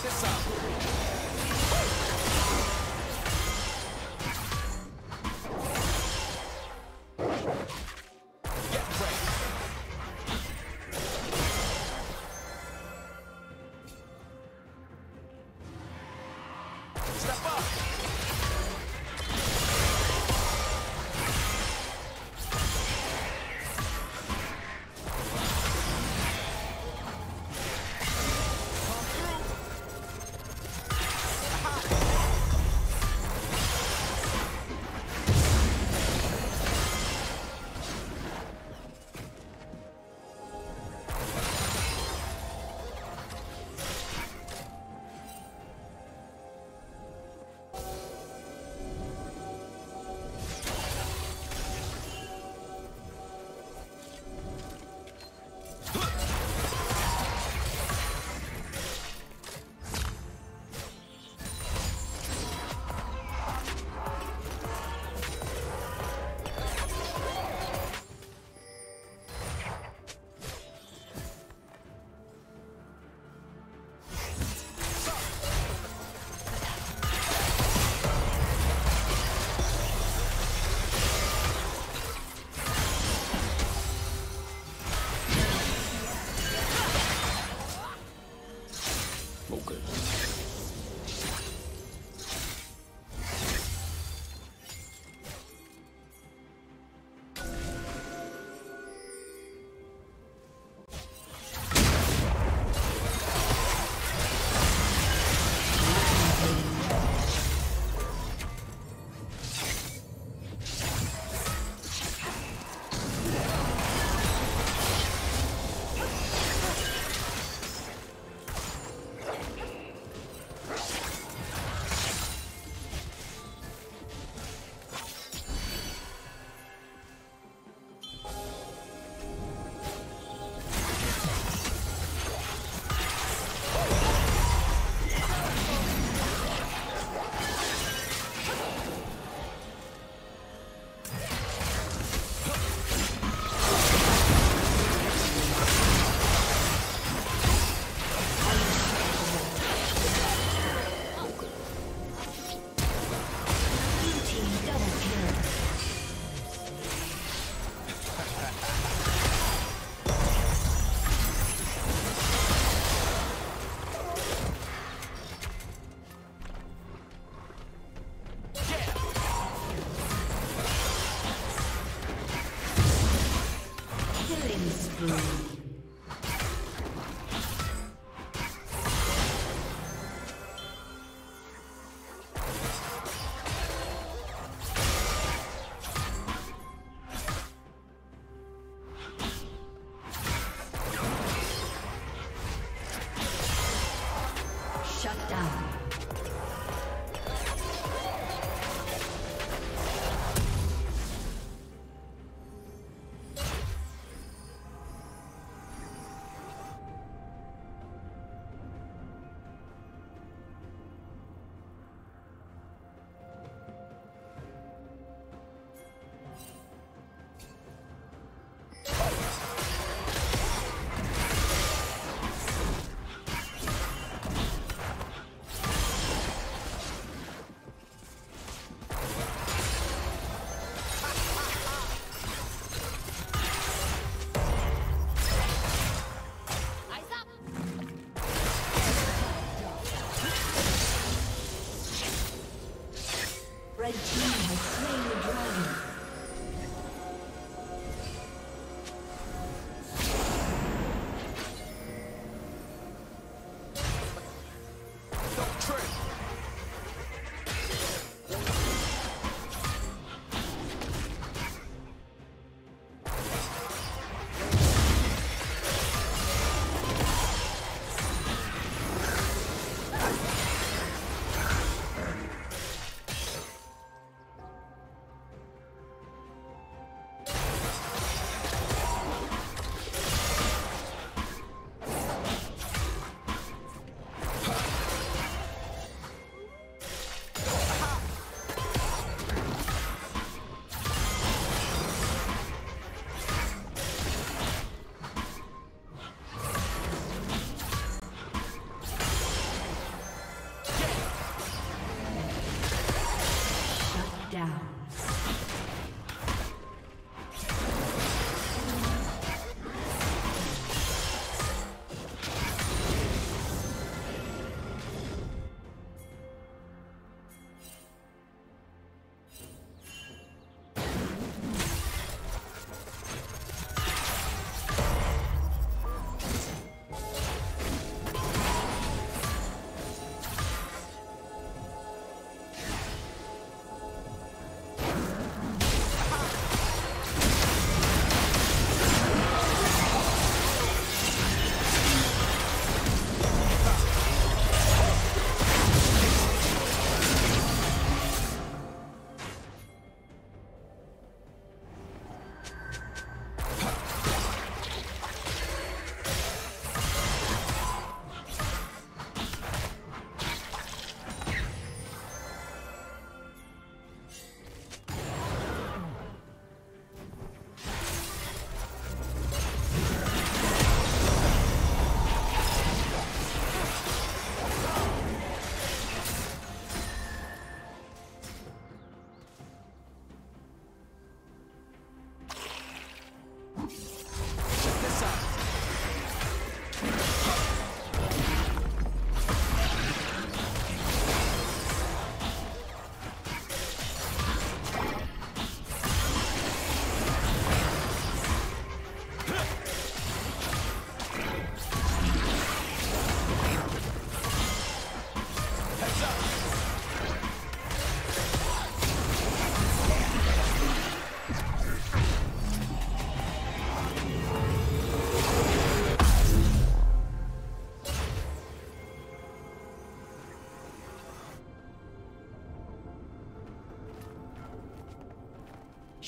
mix this up.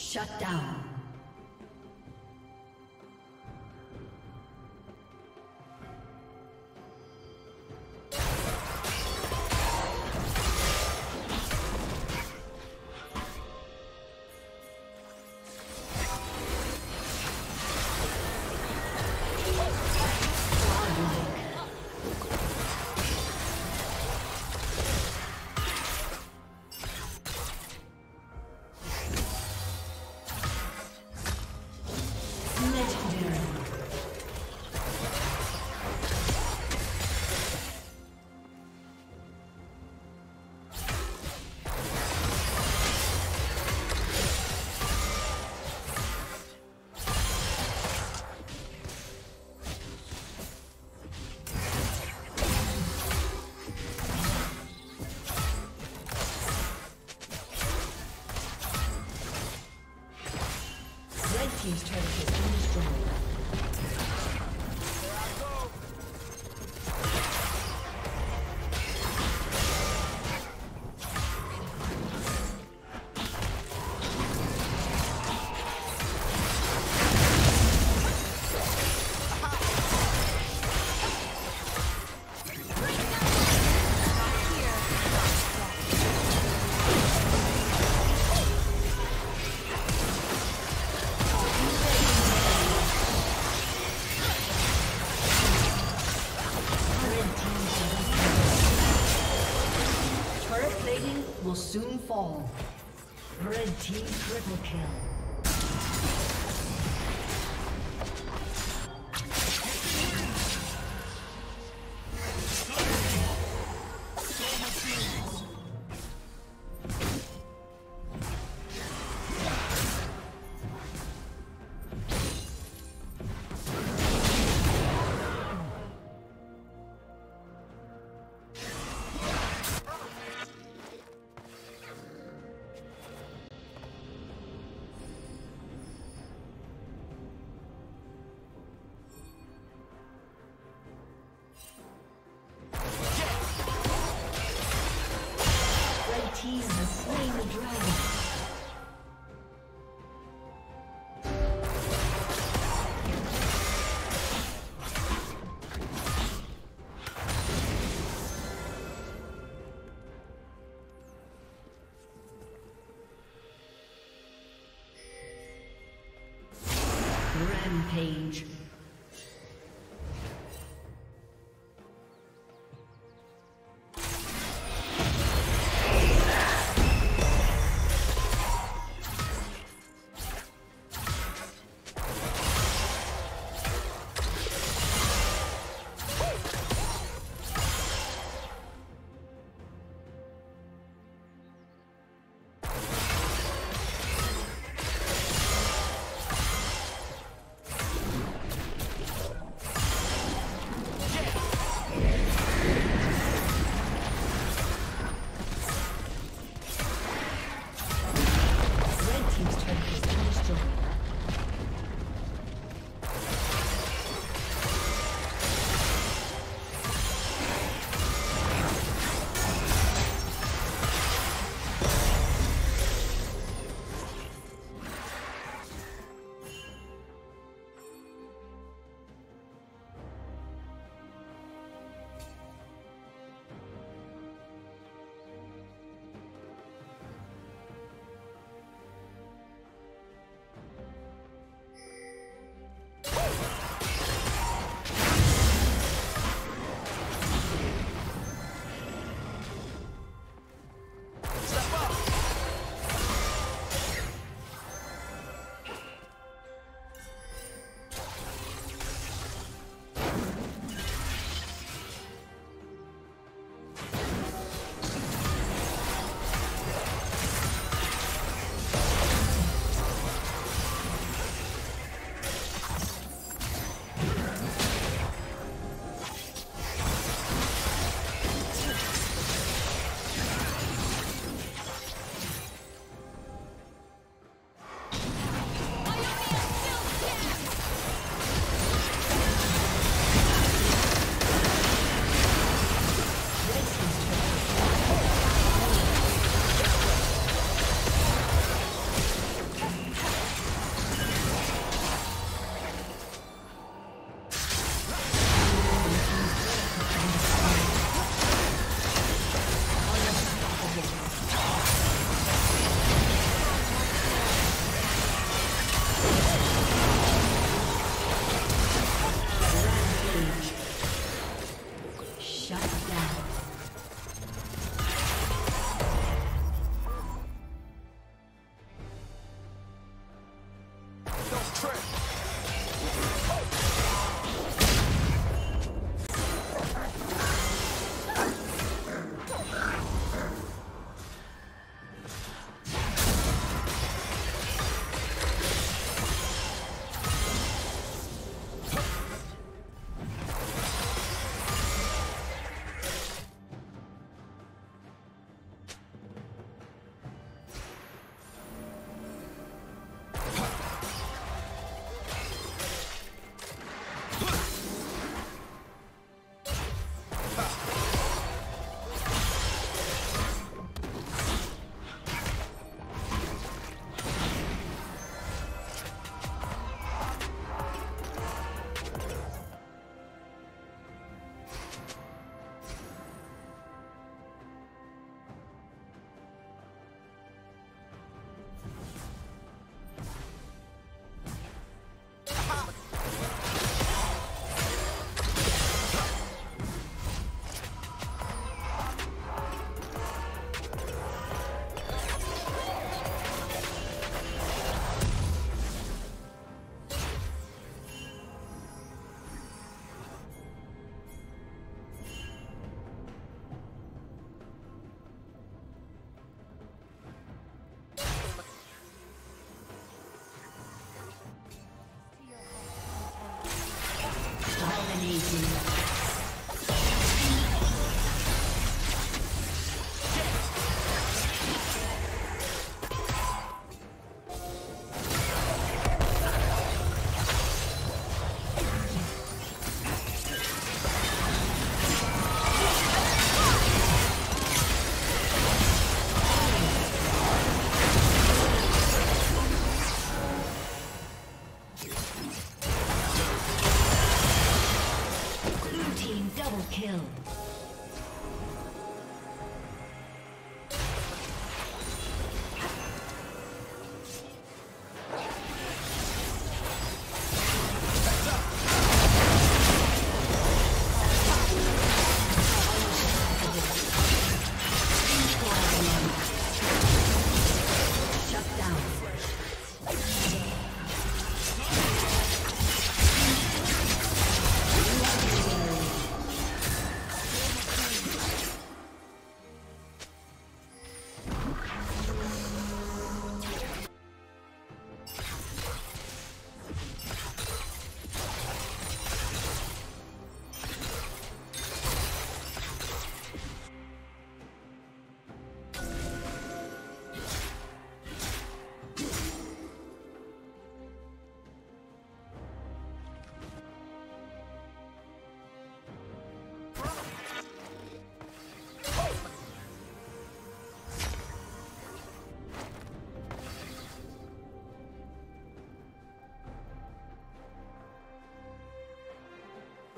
Shut down. He's trying to get too strong. Will soon fall. Red team triple kill. Page.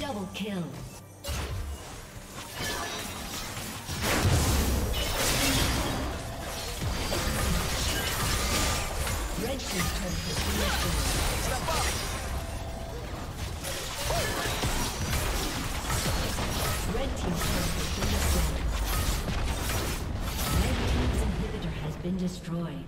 Double kill. Red team's inhibitor has been destroyed.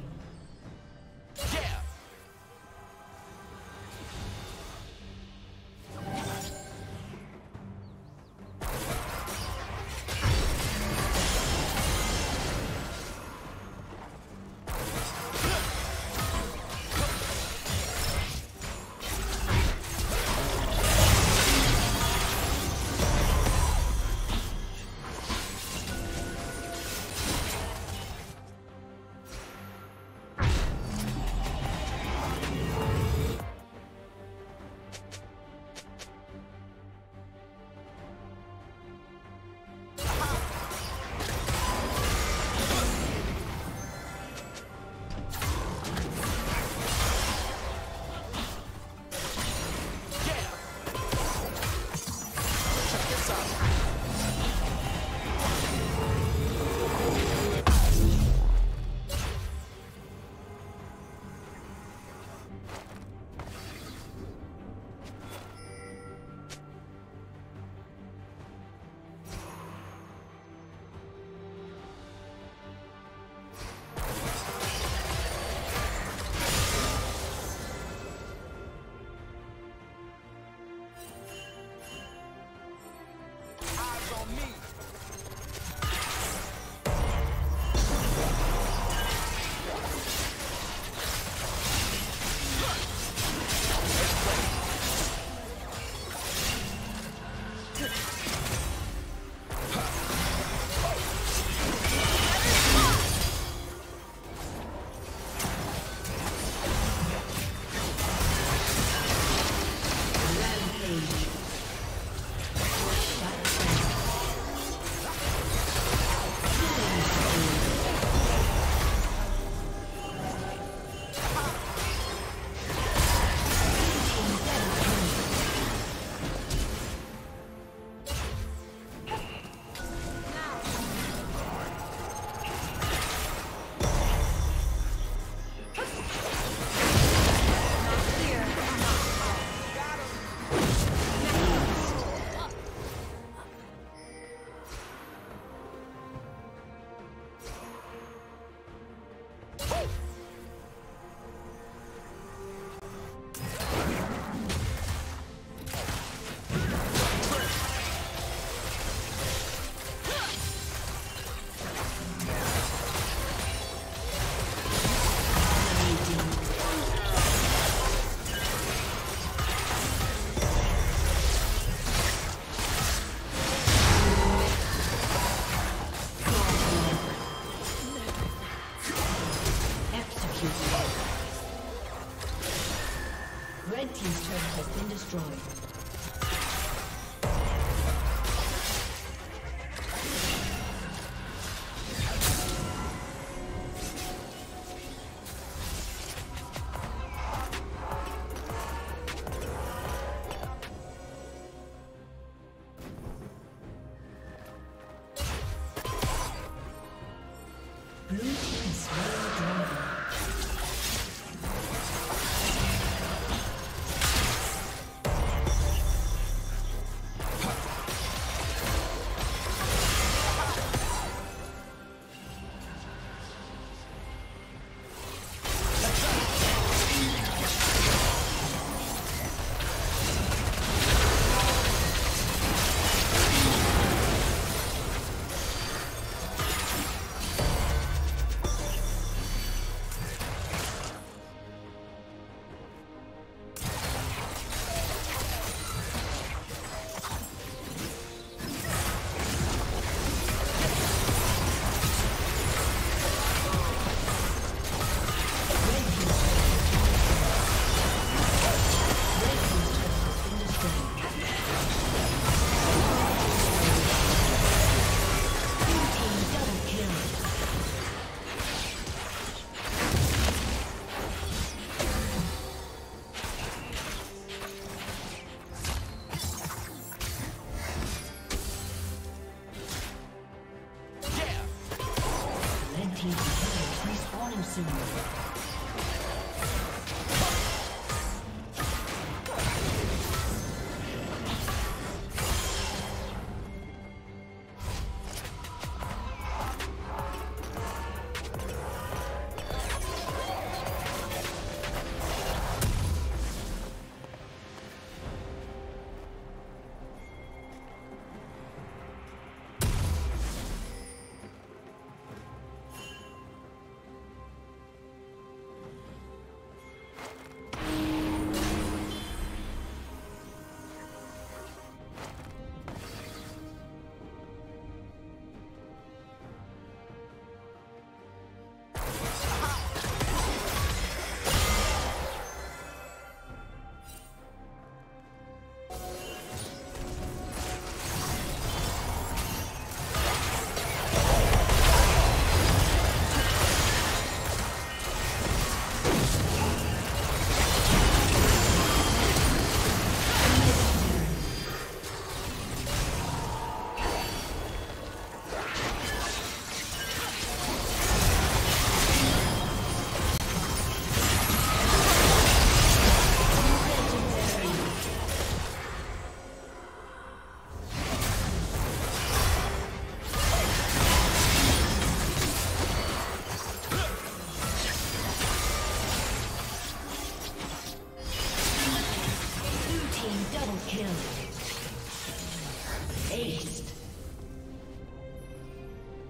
Red team's turret has been destroyed.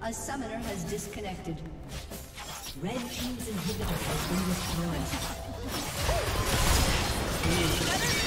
A summoner has disconnected. Red team's inhibitor has been destroyed.